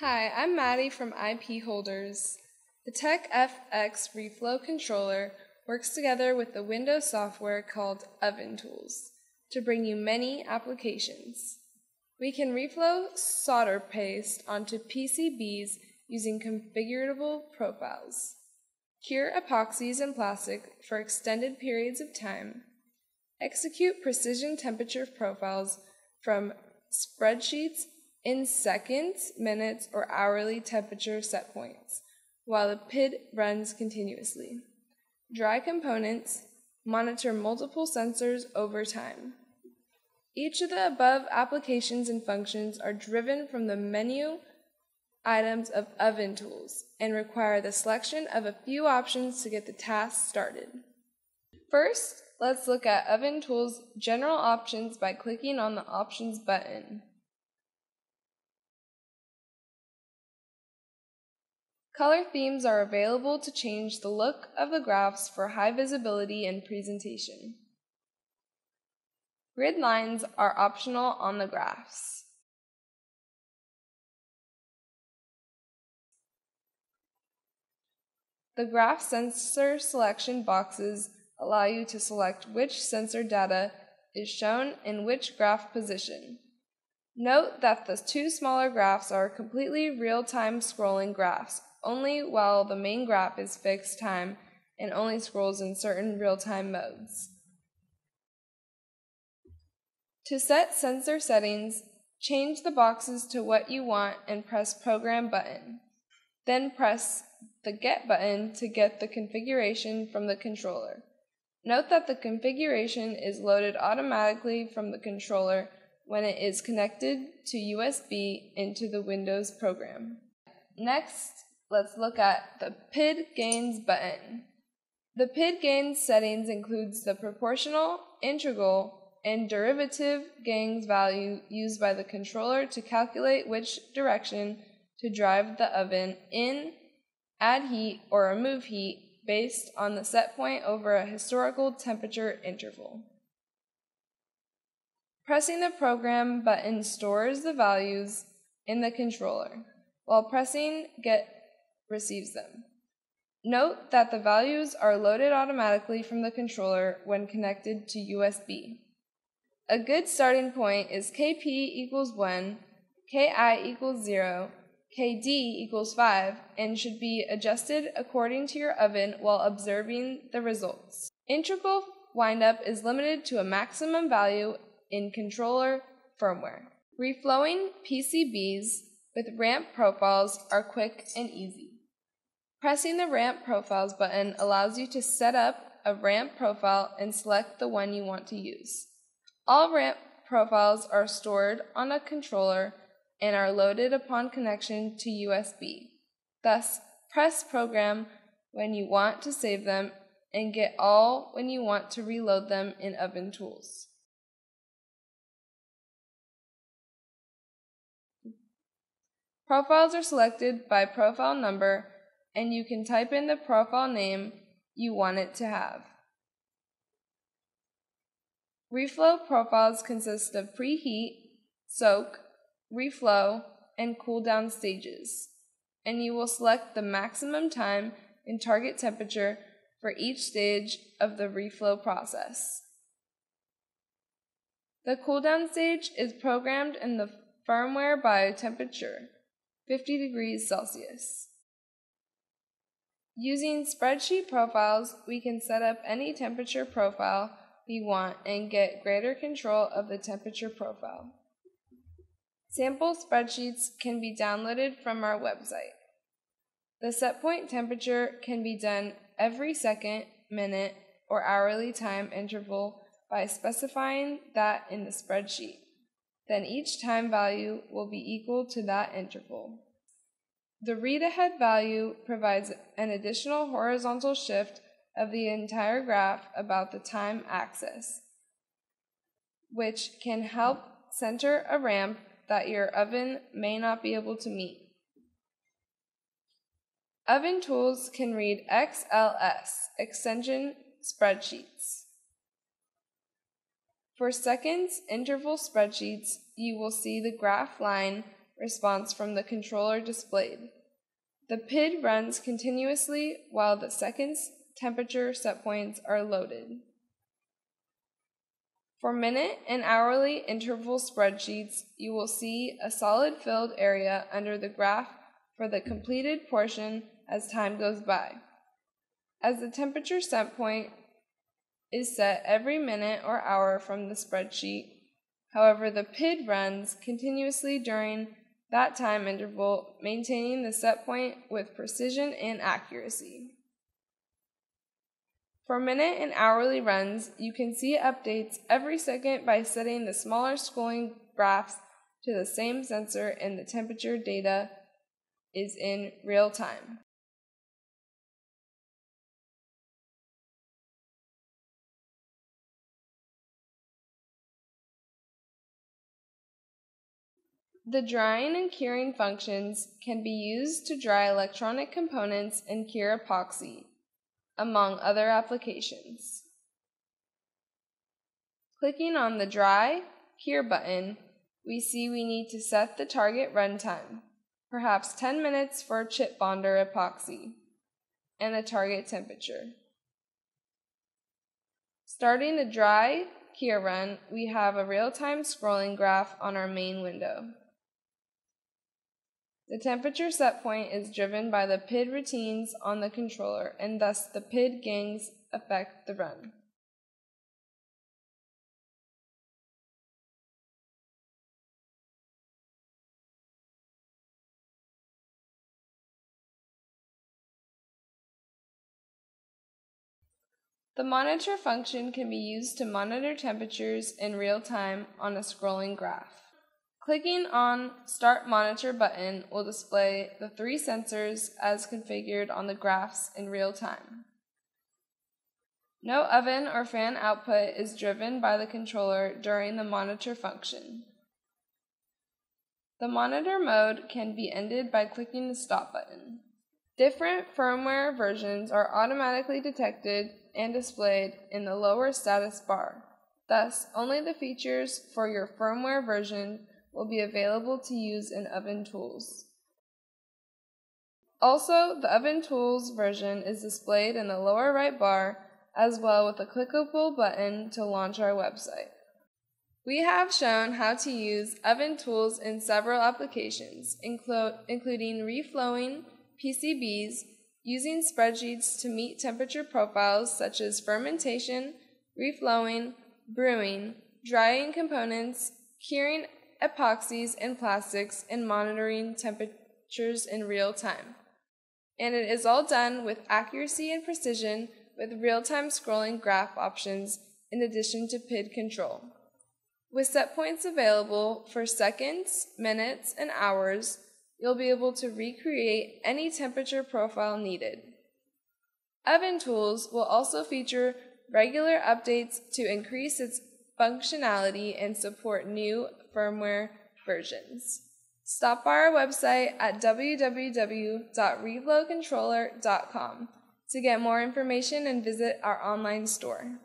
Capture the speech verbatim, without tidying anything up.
Hi, I'm Maddie from I P Holders. The TechFX Reflow Controller works together with the Windows software called OvenTools to bring you many applications. We can reflow solder paste onto P C Bs using configurable profiles, cure epoxies and plastic for extended periods of time, execute precision temperature profiles from spreadsheets in seconds, minutes, or hourly temperature set points, while the P I D runs continuously. Dry components, monitor multiple sensors over time. Each of the above applications and functions are driven from the menu items of OvenTools and require the selection of a few options to get the task started. First, let's look at OvenTools general options by clicking on the Options button. Color themes are available to change the look of the graphs for high visibility and presentation. Grid lines are optional on the graphs. The graph sensor selection boxes allow you to select which sensor data is shown in which graph position. Note that the two smaller graphs are completely real-time scrolling graphs, only while the main graph is fixed time and only scrolls in certain real-time modes. To set sensor settings, change the boxes to what you want and press Program button. Then press the Get button to get the configuration from the controller. Note that the configuration is loaded automatically from the controller when it is connected to U S B into the Windows program. Next, let's look at the P I D Gains button. The P I D Gains settings includes the proportional, integral, and derivative gains value used by the controller to calculate which direction to drive the oven in, add heat, or remove heat based on the set point over a historical temperature interval. Pressing the Program button stores the values in the controller, while pressing Get receives them. Note that the values are loaded automatically from the controller when connected to U S B. A good starting point is K P equals one, Ki equals zero, K D equals five, and should be adjusted according to your oven while observing the results. Integral windup is limited to a maximum value in controller firmware. Reflowing P C Bs with ramp profiles are quick and easy. Pressing the Ramp Profiles button allows you to set up a ramp profile and select the one you want to use. All ramp profiles are stored on a controller and are loaded upon connection to U S B. Thus, press Program when you want to save them and Get all when you want to reload them in OvenTools. Profiles are selected by profile number, and you can type in the profile name you want it to have. Reflow profiles consist of preheat, soak, reflow, and cool down stages, and you will select the maximum time and target temperature for each stage of the reflow process. The cool down stage is programmed in the firmware by temperature, fifty degrees Celsius. Using spreadsheet profiles, we can set up any temperature profile we want and get greater control of the temperature profile. Sample spreadsheets can be downloaded from our website. The set point temperature can be done every second, minute, or hourly time interval by specifying that in the spreadsheet. Then each time value will be equal to that interval. The read-ahead value provides an additional horizontal shift of the entire graph about the time axis, which can help center a ramp that your oven may not be able to meet. OvenTools can read X L S extension spreadsheets. For seconds interval spreadsheets, you will see the graph line response from the controller displayed. The P I D runs continuously while the seconds temperature setpoints are loaded. For minute and hourly interval spreadsheets, you will see a solid filled area under the graph for the completed portion as time goes by. As the temperature set point is set every minute or hour from the spreadsheet, however, the P I D runs continuously during that time interval, maintaining the set point with precision and accuracy. For minute and hourly runs, you can see updates every second by setting the smaller scrolling graphs to the same sensor, and the temperature data is in real time. The drying and curing functions can be used to dry electronic components and cure epoxy, among other applications. Clicking on the Dry, Cure button, we see we need to set the target runtime, perhaps ten minutes for chip bonder epoxy, and a target temperature. Starting the Dry, Cure run, we have a real-time scrolling graph on our main window. The temperature set point is driven by the P I D routines on the controller, and thus the P I D gangs affect the run. The monitor function can be used to monitor temperatures in real time on a scrolling graph. Clicking on Start Monitor button will display the three sensors as configured on the graphs in real time. No oven or fan output is driven by the controller during the monitor function. The monitor mode can be ended by clicking the Stop button. Different firmware versions are automatically detected and displayed in the lower status bar. Thus, only the features for your firmware version will be available to use in OvenTools. Also, the OvenTools version is displayed in the lower right bar, as well with a clickable button to launch our website. We have shown how to use OvenTools in several applications, inclu- including reflowing P C Bs, using spreadsheets to meet temperature profiles such as fermentation, reflowing, brewing, drying components, curing epoxies and plastics, and monitoring temperatures in real time. And it is all done with accuracy and precision with real-time scrolling graph options in addition to P I D control. With set points available for seconds, minutes, and hours, you'll be able to recreate any temperature profile needed. OvenTools will also feature regular updates to increase its functionality and support new firmware versions. Stop by our website at w w w dot reflow controller dot com to get more information and visit our online store.